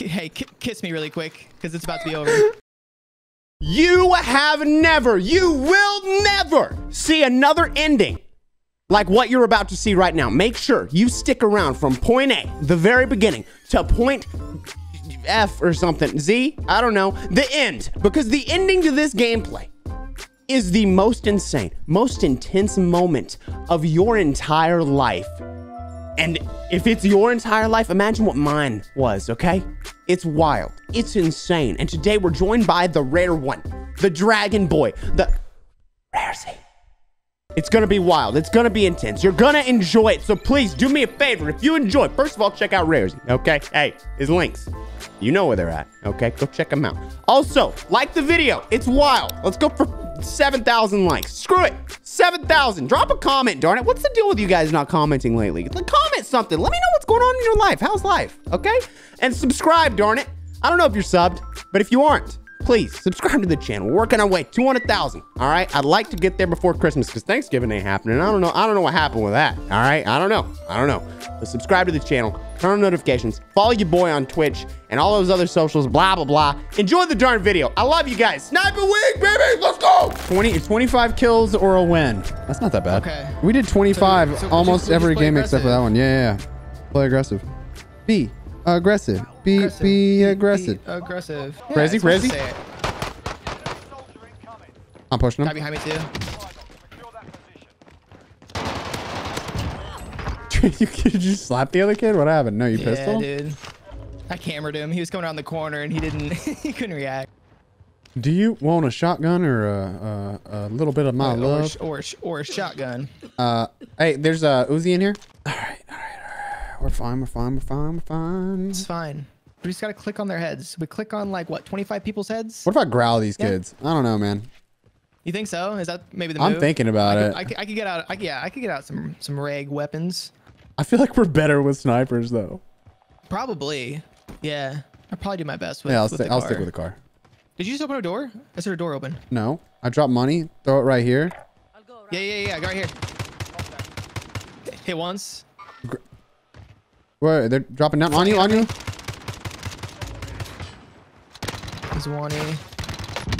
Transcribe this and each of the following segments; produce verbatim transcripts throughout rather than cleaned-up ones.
Hey, kiss me really quick, because it's about to be over. You have never, you will never see another ending like what you're about to see right now. Make sure you stick around from point A, the very beginning, to point F or something, Z, I don't know, the end. Because the ending to this gameplay is the most insane, most intense moment of your entire life. And if it's your entire life, imagine what mine was, okay? It's wild. It's insane. And today we're joined by the rare one, the Dragon Boy, the Rarezy. It's going to be wild. It's going to be intense. You're going to enjoy it. So please do me a favor. If you enjoy, first of all, check out Rarezy, okay? Hey, his links. You know where they're at, okay? Go check them out. Also, like the video. It's wild. Let's go for seven thousand likes. Screw it. seven thousand. Drop a comment, darn it. What's the deal with you guys not commenting lately? Like, comment something. Let me know what's going on in your life. How's life? Okay? And subscribe, darn it. I don't know if you're subbed, but if you aren't, please subscribe to the channel. We're working our way to one hundred thousand. All right? I'd like to get there before Christmas because Thanksgiving ain't happening. I don't know. I don't know what happened with that. All right? I don't know. I don't know. But subscribe to the channel. Turn on notifications. Follow your boy on Twitch and all those other socials. Blah, blah, blah. Enjoy the darn video. I love you guys. Sniper week, baby. Let's go. twenty, twenty-five kills or a win. That's not that bad. Okay. We did twenty-five so, so almost just, every game aggressive. Except for that one. Yeah, yeah, yeah. Play aggressive. Be aggressive. Be, aggressive. be aggressive. Be aggressive. Yeah, Rarezy, Rarezy. I'm pushing him. Guy behind me too. you, did you slap the other kid? What happened? No, you yeah, pistol? Yeah, dude. I cammered him. He was coming around the corner and he didn't, he couldn't react. Do you want a shotgun or a, a, a little bit of my or, love? Or, or, or a shotgun. Uh, hey, there's a Uzi in here. All right, all right, all right. We're fine, we're fine, we're fine, we're fine. It's fine. We just got to click on their heads. We click on like, what, twenty-five people's heads? What if I growl these yeah. kids? I don't know, man. You think so? Is that maybe the move? I'm thinking about I could, it. I could, I could get out, I, yeah, I could get out some, some rag weapons. I feel like we're better with snipers though. Probably. Yeah, I'll probably do my best with, yeah, I'll with the car. I'll stick with the car. Did you just open a door? Is there a door open? No, I dropped money. Throw it right here. I'll go right yeah, yeah, yeah, go right here. Hit once. Wait, they're dropping down on you, on you. He's one E.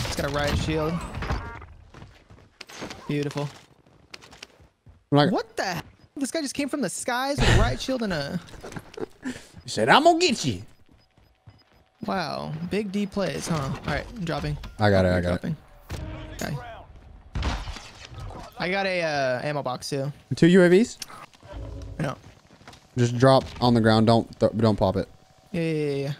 He's got a riot shield. Beautiful. Like, what the? This guy just came from the skies with a riot shield and a... You said, I'm gonna get you. Wow. Big D plays, huh? All right, I'm dropping. I got it, I got dropping. it. Okay. I got a uh, ammo box too. Two U A Vs? No. Just drop on the ground. Don't th don't pop it. Yeah, yeah, yeah,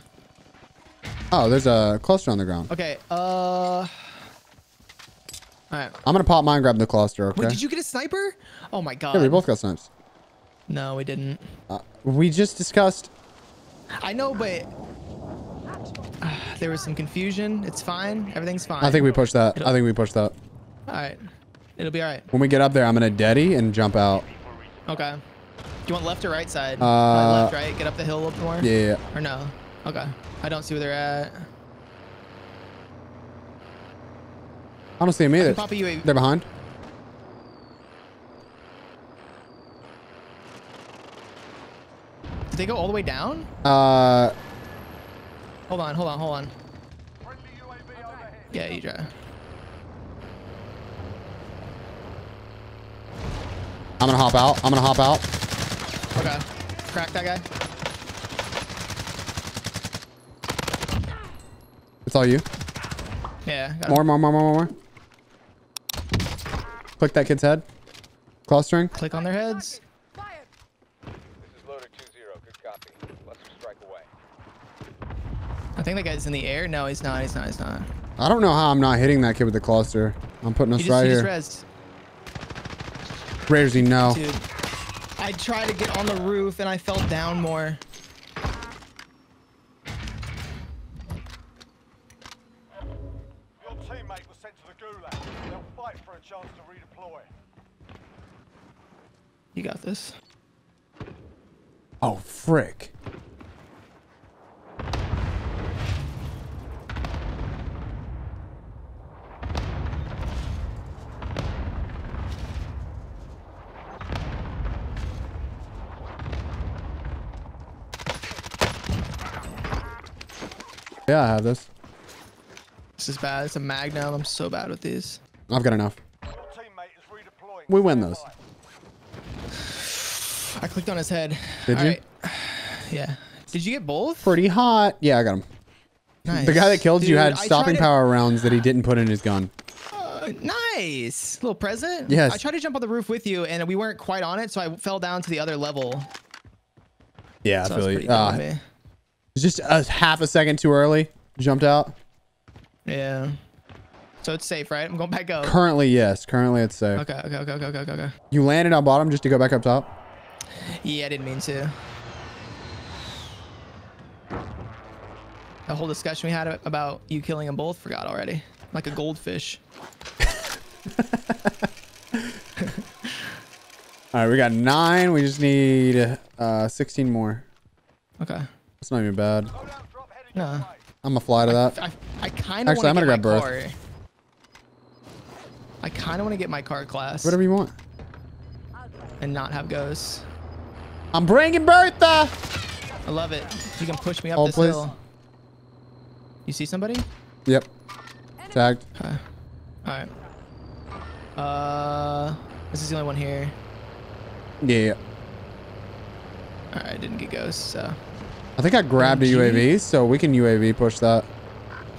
yeah. Oh, there's a cluster on the ground. Okay, uh... All right. I'm gonna pop mine and grab the cluster, okay? Wait, did you get a sniper? Oh my God. Yeah, we both got snipes. No, we didn't. Uh, we just discussed... I know, but uh, there was some confusion. It's fine. Everything's fine. I think we pushed that. It'll, I think we pushed that. All right. It'll be all right. When we get up there, I'm going to deadie and jump out. Okay. Do you want left or right side? Uh, left, right? Get up the hill a little more? Yeah, yeah. Or no? Okay. I don't see where they're at. I don't see them either. They're behind. Did they go all the way down? Uh. Hold on, hold on, hold on. Yeah, you try. I'm gonna hop out. I'm gonna hop out. Okay. Crack that guy. It's all you. Yeah. Got more, him. more, more, more, more. Click that kid's head. Clustering. Click on their heads. I think that guy's in the air. No, he's not. He's not. He's not. I don't know how I'm not hitting that kid with the cluster. I'm putting us you just, right you here. Just Rarezy, no. Dude, I tried to get on the roof and I fell down more. Your teammate was sent to the gulag. They'll fight for a chance to redeploy. You got this. Oh, frick. Yeah, I have this. This is bad. It's a Magnum. I'm so bad with these. I've got enough. We win those. I clicked on his head. Did All you? Right. Yeah. Did you get both? Pretty hot. Yeah, I got him. Nice. The guy that killed Dude, you had I stopping power rounds that he didn't put in his gun. Uh, nice. Little present. Yes. I tried to jump on the roof with you, and we weren't quite on it, so I fell down to the other level. Yeah, so I feel you. Uh, just a half a second too early. Jumped out. Yeah. So it's safe, right? I'm going back up. Currently, yes. Currently, it's safe. Okay, okay, okay, okay, okay, okay. You landed on bottom just to go back up top? Yeah, I didn't mean to. The whole discussion we had about you killing them both forgot already. Like a goldfish. All right, we got nine. We just need uh, sixteen more. Okay. That's not even bad. No. I'm gonna fly to that. I, I, I kind of want to get my grab car. Berth. I kind of want to get my car class. Whatever you want. And not have ghosts. I'm bringing Bertha. I love it. You can push me up oh, this please. hill. You see somebody? Yep. Tagged. Okay. All right. Uh, this is the only one here. Yeah. yeah. All right. I didn't get ghosts, so. I think I grabbed a U A V, so we can U A V push that.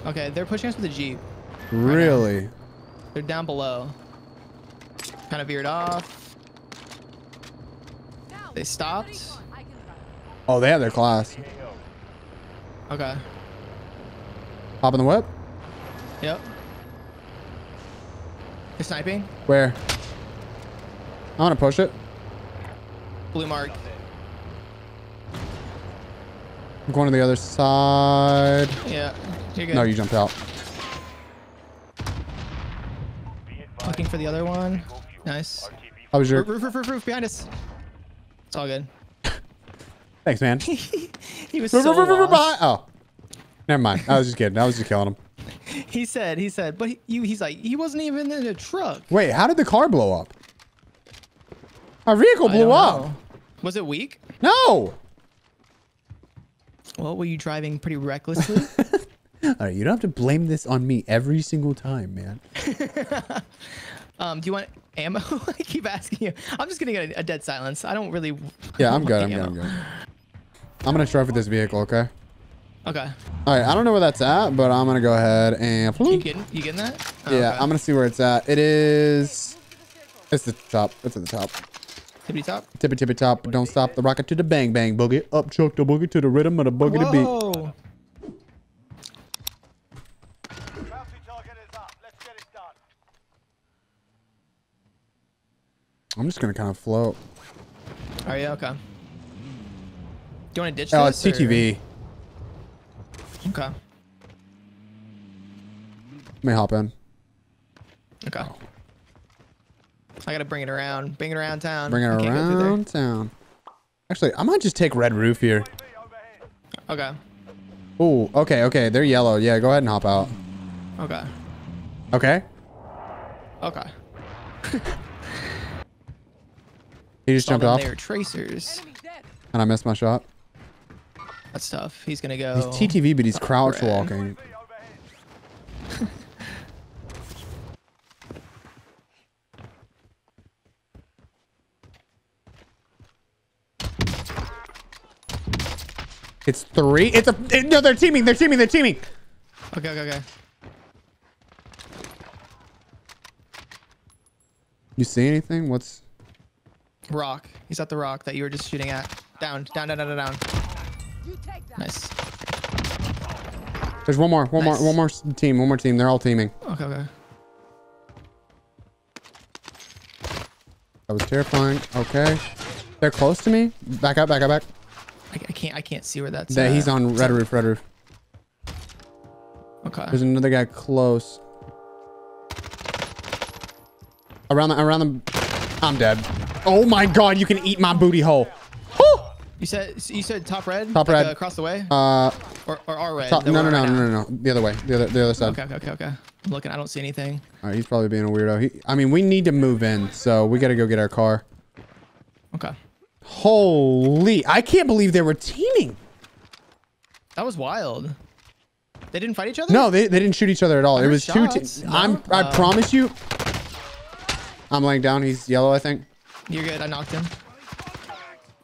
Okay, they're pushing us with a Jeep. Really? Right, they're down below. Kind of veered off. They stopped. Oh, they have their class. Okay. Hop in the whip? Yep. They're sniping. Where? I want to push it. Blue mark. I'm going to the other side. Yeah, you're good. No, you jumped out. Looking for the other one. Nice. How was your roof? Roof, roof, roof, behind us. It's all good. Thanks, man. He was roof, so roof, roof, lost. Oh, never mind. I was just kidding. I was just killing him. He said, he said, but he, you, he's like, he wasn't even in a truck. Wait, how did the car blow up? Our vehicle blew up. Was it weak? No. Well, were you driving pretty recklessly? All right, you don't have to blame this on me every single time, man. um, do you want ammo? I keep asking you. I'm just gonna get a, a dead silence. I don't really. Yeah, I'm good. I'm good. I'm good. I'm gonna try for this vehicle. Okay. Okay. All right. I don't know where that's at, but I'm gonna go ahead and. You getting? You getting that? Oh, yeah. Okay. I'm gonna see where it's at. It is. It's at the top. It's at the top. Tippy top, tippy tippy top. Don't stop the rocket to the bang bang boogie. Up chuck the boogie to the rhythm of the boogie to beat. I'm just gonna kind of float. Oh yeah, okay. Do you want to ditch? Oh, it's T T V. Okay. Let me hop in. Okay. Oh. I gotta bring it around. Bring it around town. Bring it around town. Actually, I might just take red roof here. Okay. Oh, okay, okay. They're yellow. Yeah, go ahead and hop out. Okay. Okay? Okay. He just jumped off. They were tracers. And I missed my shot. That's tough. He's gonna go. He's T T V, but he's crouch walking. It's three. It's a it, no. They're teaming. They're teaming. They're teaming. Okay. Okay. Okay. You see anything? What's? Rock. He's at the rock that you were just shooting at. Down. Down. Down. Down. Down. You take that. Nice. There's one more. One nice. more. One more team. One more team. They're all teaming. Okay. Okay. That was terrifying. Okay. They're close to me. Back up. Back up. Back. I can't. I can't see where that's. That at. He's on red roof. Red roof. Okay. There's another guy close. Around the. Around the. I'm dead. Oh my god! You can eat my booty hole. Woo! You said. You said top red. Top like red. Uh, across the way. Uh. Or or our red. Top, no no no right no no no. The other way. The other the other side. Okay okay okay okay. I'm looking. I don't see anything. All right. He's probably being a weirdo. He, I mean, we need to move in, so we gotta go get our car. Okay. Holy, I can't believe they were teaming. That was wild. They didn't fight each other? No, they, they didn't shoot each other at all. It was shots. two teams. No? I'm I uh, promise you. I'm laying down. He's yellow, I think. You're good. I knocked him.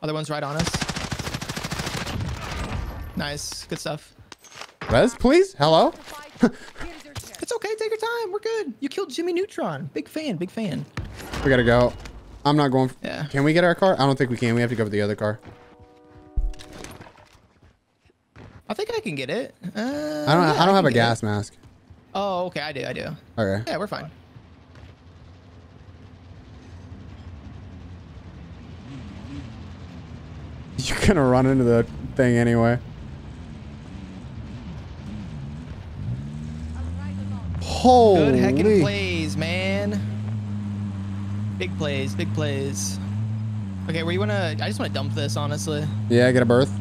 Other one's right on us. Nice. Good stuff. Rez, please. Hello. It's okay. Take your time. We're good. You killed Jimmy Neutron. Big fan. Big fan. We gotta go. I'm not going. Yeah. Can we get our car? I don't think we can. We have to go with the other car. I think I can get it. Uh, I don't. Yeah, I don't I have a gas it. mask. Oh, okay. I do. I do. Okay. Yeah, we're fine. You're gonna run into the thing anyway. Holy. Good heckin' plays, man. Big plays, big plays. Okay, where you wanna? I just wanna dump this, honestly. Yeah, get a berth.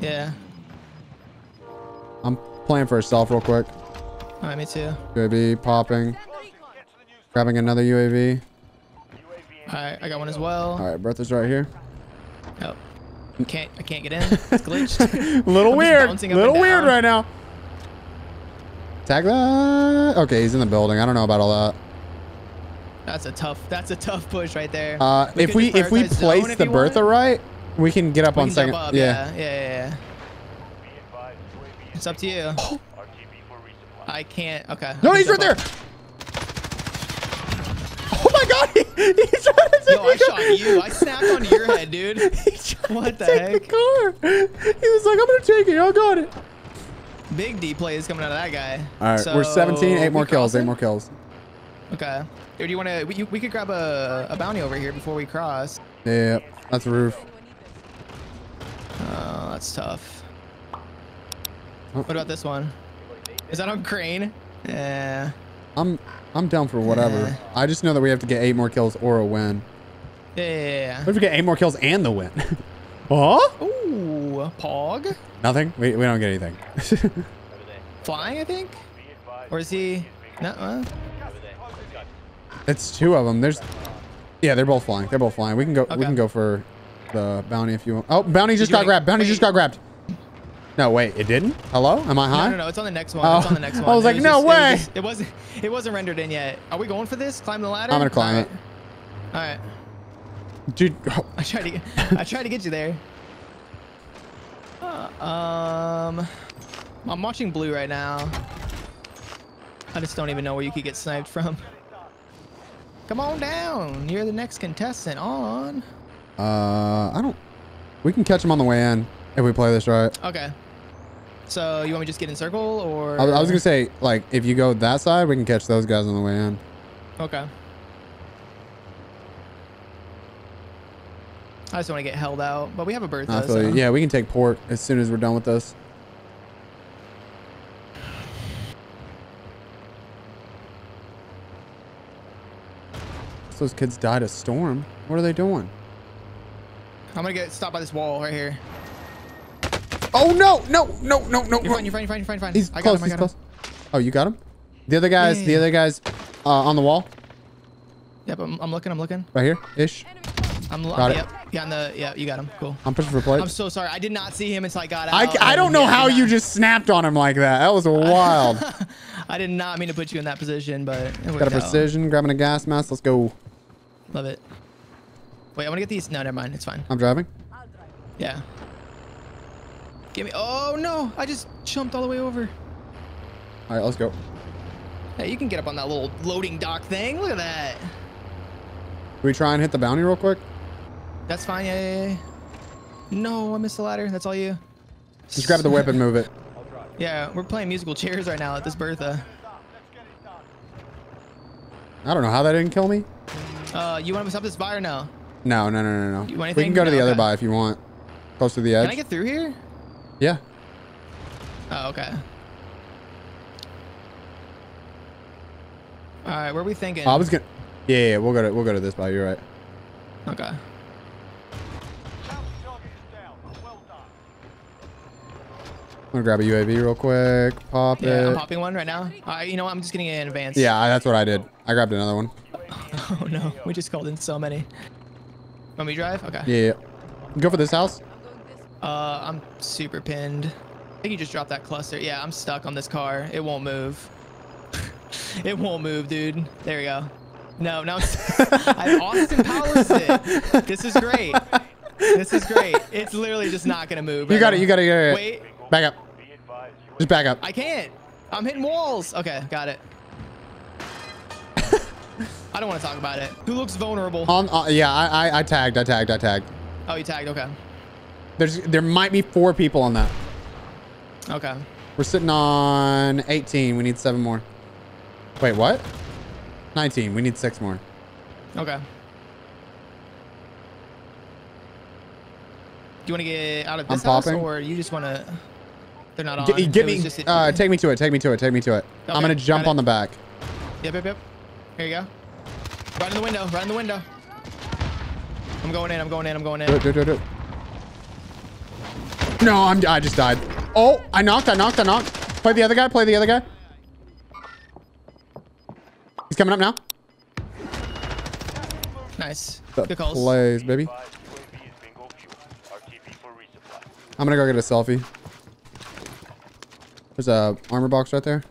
Yeah. I'm playing for a self real quick. All right, me too. U A V popping. Grabbing another U A V. All right, I got one as well. All right, Bertha's right here. Oh, I can't. I can't get in. It's glitched. Little weird. Little weird right now. Tag that. Okay, he's in the building. I don't know about all that. That's a tough. That's a tough push right there. Uh, if we if we place the Bertha right, we can get up on second. Yeah. Yeah. Yeah. Yeah. It's up to you. Oh. I can't. Okay. No, he's right there. Oh my God! He, he's trying to take Yo, I shot you. I snapped onto your head, dude. What the heck? He tried to take the car. He was like, "I'm gonna take it. I got it." Big D play is coming out of that guy. All right, so we're seventeen. Eight more kills. Eight more kills. Okay. Dude, do you want to? We, we could grab a, a bounty over here before we cross. Yeah, that's the roof. Oh, that's tough. Oh. What about this one? Is that on crane? Yeah. I'm I'm down for whatever. Yeah. I just know that we have to get eight more kills or a win. Yeah. What if we get eight more kills and the win? Huh? Ooh, pog. Nothing. We we don't get anything. Flying, I think. Or is he? No. Uh... It's two of them. There's, yeah, they're both flying. They're both flying. We can go. Okay. We can go for the bounty if you want. Oh, bounty just got grabbed. Bounty wait. just got grabbed. No, wait, it didn't. Hello, am I high? No, no, no. It's on the next one. Oh. It's on the next one. I was like, was no just, way. It, was just, it wasn't. It wasn't rendered in yet. Are we going for this? Climb the ladder. I'm gonna climb All it. Right. All right. Dude, oh. I tried to. Get, I tried to get you there. Uh, um, I'm watching blue right now. I just don't even know where you could get sniped from. Come on down. You're the next contestant on. Uh, I don't. We can catch him on the way in if we play this right. Okay. So you want me to just get in circle or? I, I was gonna say like if you go that side, we can catch those guys on the way in. Okay. I just want to get held out, but we have a berth. I feel so. you. Yeah, we can take port as soon as we're done with this. Those kids died of storm. What are they doing? I'm gonna get stopped by this wall right here. Oh no, no, no, no, no! You're fine, you're fine, you're fine, you're fine, you're fine. He's I got close, him, I got he's him. close. Oh, you got him? The other guys, yeah, yeah, yeah. the other guys, uh, on the wall. Yep, I'm, I'm looking, I'm looking. Right here, ish. I'm got it. Yep. Yeah, on the, yeah, you got him. Cool. I'm pushing for play. I'm so sorry. I did not see him until I got out. I, I don't know yeah, how you just snapped on him like that. That was wild. I did not mean to put you in that position, but it got a precision. Out. Grabbing a gas mask. Let's go. Love it. Wait, I want to get these. No, never mind. It's fine. I'm driving. Yeah. Give me. Oh no! I just jumped all the way over. All right, let's go. Hey, you can get up on that little loading dock thing. Look at that. Can we try and hit the bounty real quick? That's fine. Yeah, yeah, yeah. No, I missed the ladder. That's all you. Just grab the whip and move it. Yeah, we're playing musical chairs right now at this Bertha. I don't know how that didn't kill me. Uh, you want to stop this buy or no? No, no, no, no, no. You want we can go to no, the okay. other buy if you want. Close to the edge. Can I get through here? Yeah. Oh, okay. All right, where are we thinking? I was gonna. Yeah, yeah, we'll go to we'll go to this buy. You're right. Okay. I'm gonna grab a U A V real quick. Pop yeah, it. I'm popping one right now. Uh, you know what? I'm just getting it in advance. Yeah, that's what I did. I grabbed another one. Oh no, we just called in so many. Want me to drive? Okay. Yeah. Go for this house. Uh, I'm super pinned. I think you just dropped that cluster. Yeah, I'm stuck on this car. It won't move. It won't move, dude. There we go. No, no. I Austin Powers it. This is great. This is great. It's literally just not gonna move. Right you got it. You got it. Yeah, yeah. Wait. Back up. Just back up. I can't. I'm hitting walls. Okay, got it. I don't want to talk about it. Who looks vulnerable? On, uh, yeah, I, I, I tagged. I tagged. I tagged. Oh, you tagged. Okay. There's there might be four people on that. Okay. We're sitting on eighteen. We need seven more. Wait, what? nineteen. We need six more. Okay. Do you want to get out of this I'm house popping. Or you just want to... They're not on. G get me, just uh, take me to it. Take me to it. Take me to it. Okay, I'm going to jump on the back. Yep, yep, yep. Here you go. Right in the window. Right in the window. I'm going in. I'm going in. I'm going in. Do it, do it, do it, do it. No, I'm, I just died. Oh, I knocked. I knocked. I knocked. Play the other guy. Play the other guy. He's coming up now. Nice. Good calls. Plays, baby. I'm gonna go get a selfie. There's a armor box right there.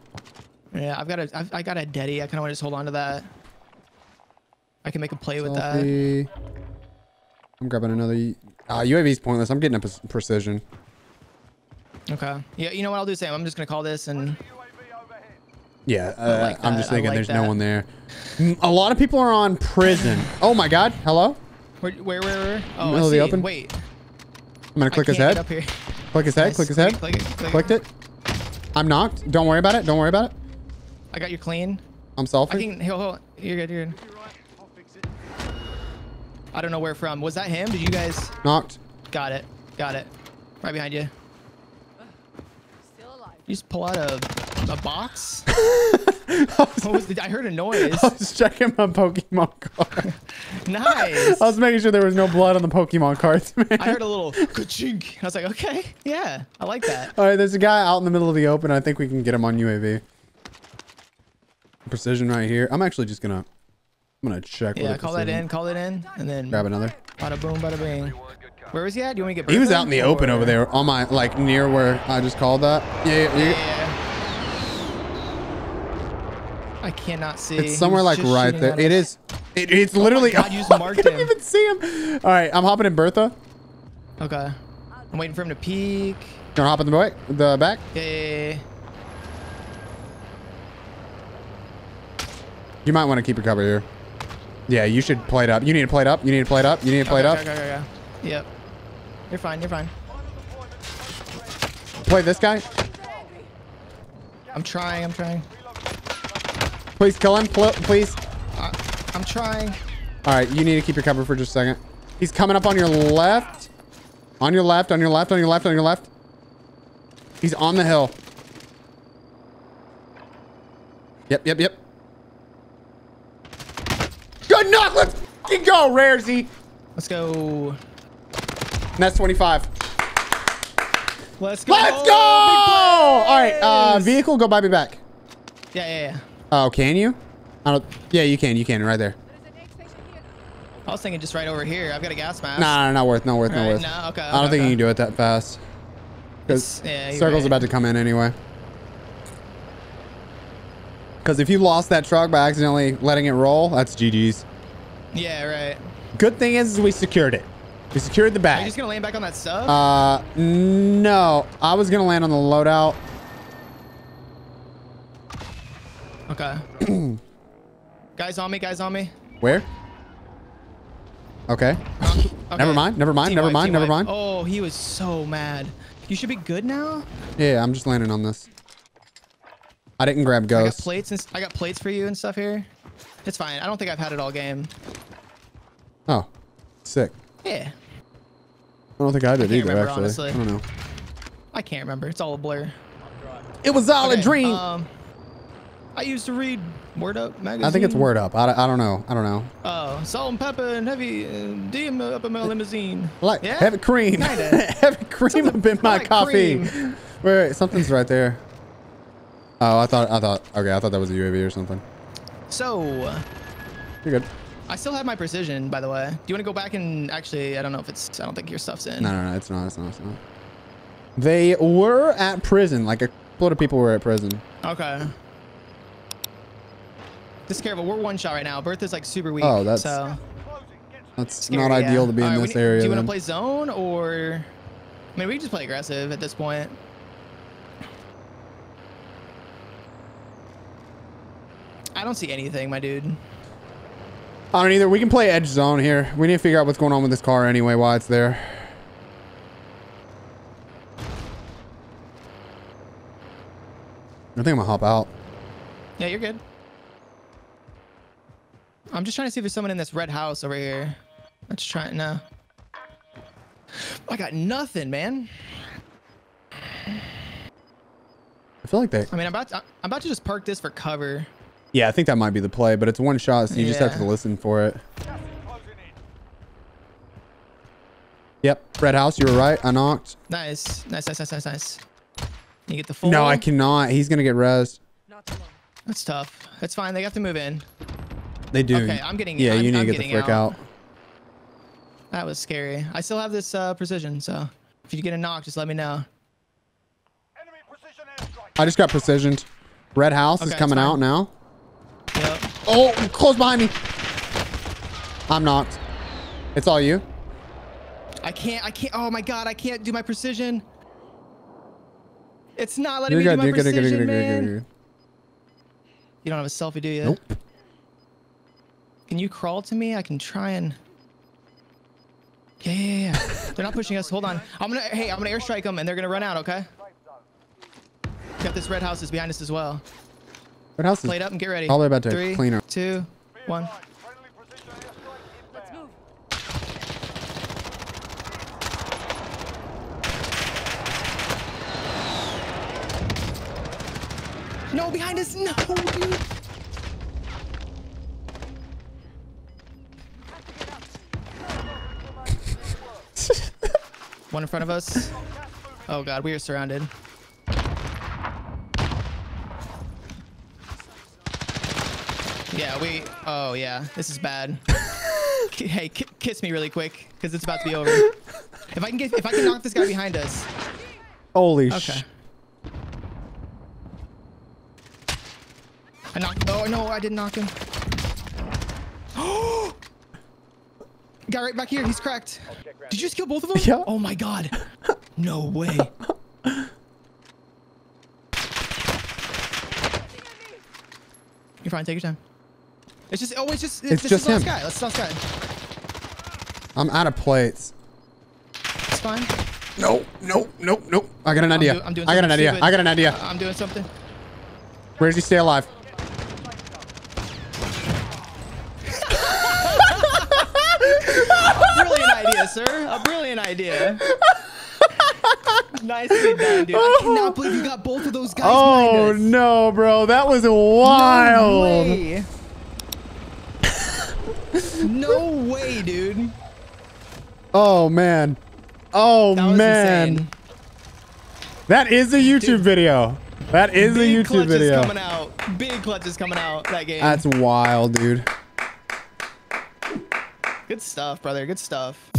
Yeah, I've got a. I've, I got a daddy. I kind of want to just hold on to that. I can make a play selfie. With that. I'm grabbing another. Ah, uh, U A V's pointless. I'm getting a precision. Okay. Yeah. You know what I'll do, Sam? I'm just gonna call this and. Yeah, uh, like I'm just thinking like there's that. No one there. A lot of people are on prison. Oh my God! Hello. Where? Where? Where? where? Oh, middle I of the open. Wait. I'm gonna click his head. Up here. Click his head. Nice. Click his head. Click it, click Clicked it. it. I'm knocked. Don't worry about it. Don't worry about it. I got you clean. I'm selfie. I can. Hold, hold. You're good. You're good. I don't know where from. Was that him? Did you guys? Knocked. Got it. Got it. Right behind you. Still alive. You just pull out a. A box? I, was, what was the, I heard a noise. I was checking my Pokemon card. Nice. I was making sure there was no blood on the Pokemon cards, man. I heard a little ka-chink. I was like, okay, yeah, I like that. All right, there's a guy out in the middle of the open. I think we can get him on U A V. Precision right here. I'm actually just gonna, I'm gonna check. Yeah, call that in, call it in, and then grab another. Bada boom, bada bing. Where was he at? Do you want me to get? Bertha he was out in the or? Open over there, on my like near where I just called that. Yeah, yeah. yeah. yeah. I cannot see. It's somewhere like right there. It is. It, it's oh literally. God, you just oh, marked I can't him. Even see him. All right, I'm hopping in Bertha. Okay. I'm waiting for him to peek. You're hopping the back. The back. Yeah, yeah, yeah. You might want to keep your cover here. Yeah, you should play it up. You need to play it up. You need to play it up. You need to play okay, it up. Okay, okay, okay. Yep. You're fine. You're fine. Play this guy. I'm trying. I'm trying. Please kill him, please. Uh, I'm trying. All right, you need to keep your cover for just a second. He's coming up on your left. On your left, on your left, on your left, on your left. He's on the hill. Yep, yep, yep. Good knock, let's f***ing go, Rarezy. Let's go. And that's twenty-five. Let's go. Let's go. All right, uh, vehicle, go buy me back. Yeah, yeah, yeah. Oh, can you? I don't. Yeah, you can. You can right there. I was thinking just right over here. I've got a gas mask. Nah, nah not worth. Not worth. All not right, worth. No, okay, I don't okay, think okay. you can do it that fast. Because yeah, circle's right. about to come in anyway. Because if you lost that truck by accidentally letting it roll, that's G G's. Yeah, right. Good thing is, is we secured it. We secured the bag. Are you just gonna land back on that sub? Uh, no. I was gonna land on the loadout. Okay. Guys on me, guys on me. Where? Okay. Um, okay. Never mind, never mind, team never wipe, mind, never wipe. mind. Oh, he was so mad. You should be good now? Yeah, I'm just landing on this. I didn't grab ghosts. I got plates, and, I got plates for you and stuff here. It's fine. I don't think I've had it all game. Oh, sick. Yeah. I don't think I did I can't either, remember, actually. Honestly. I don't know. I can't remember. It's all a blur. It was all okay, a dream. Um, I used to read Word Up magazine. I think it's Word Up. I, I don't know. I don't know. Oh, uh, Salt and Pepper and heavy uh, D M up in my limousine. Like yeah? heavy cream. heavy cream Something up in my like coffee. Wait, wait, something's right there. Oh, I thought I thought okay, I thought that was a U A V or something. So you're good. I still have my precision, by the way. Do you want to go back and actually? I don't know if it's. I don't think your stuff's in. No, no, no, it's not. It's not. It's not. They were at prison. Like a lot of people were at prison. Okay. Just careful. We're one shot right now. Bertha's like super weak. Oh, that's so. That's scary, not ideal yeah. to be All in right, this need, area. Do you want to play zone or? I mean, we can just play aggressive at this point. I don't see anything, my dude. I don't either. We can play edge zone here. We need to figure out what's going on with this car anyway while it's there. I think I'm gonna hop out. Yeah, you're good. I'm just trying to see if there's someone in this red house over here. Let's try it now. I got nothing, man. I feel like they... I mean, I'm about to, I'm about to just park this for cover. Yeah, I think that might be the play, but it's one shot, so you yeah. just have to listen for it. Yep, red house, you were right. I knocked. Nice, nice, nice, nice, nice, nice. You get the full. No, I cannot. He's gonna get rezzed. That's tough. That's fine. They have to move in. They do. Okay, I'm getting. Yeah, I'm, you need I'm to get the frick out. out. That was scary. I still have this uh, precision, so if you get a knock, just let me know. Enemy precision airstrike. I just got precisioned. Red house okay, is coming out now. Yep. Oh, close behind me. I'm knocked. It's all you. I can't. I can't. Oh my god! I can't do my precision. It's not letting me do my precision, man. You don't have a selfie, do you? Nope. Can you crawl to me? I can try and... Yeah, yeah, yeah. They're not pushing us. Hold on. I'm gonna... Hey, I'm gonna airstrike them, and they're gonna run out, okay? Got this red house is behind us as well. Red house is... Played up and get ready. All they're about to Three, clean up. two, one. Let's move. No, behind us. No, dude. One in front of us. Oh god, we are surrounded. Yeah, we... Oh yeah, this is bad. Hey, kiss me really quick, because it's about to be over. If I can get... If I can knock this guy behind us. Holy okay. sh... I knocked... Oh no, I didn't knock him. Oh! Guy right back here, he's cracked. Did you just kill both of them? Yeah. Oh my god. No way. You're fine, take your time. It's just... Oh, it's just... It's, it's just, just the last guy. Let's last guy. I'm out of plates. It's fine. No, no, no, no. I got an idea. I'm do, I'm doing I got an idea. Stupid. I got an idea. Uh, I'm doing something. Where's he stay alive? A brilliant idea, sir. A brilliant idea. Nicely done, dude. I cannot believe you got both of those guys. Oh no, bro, that was wild. No way, no way dude. Oh man. Oh that man. Insane. That is a YouTube dude, video. That is a YouTube video. Big clutches coming out. Big clutches coming out that game. That's wild, dude. Good stuff, brother. Good stuff.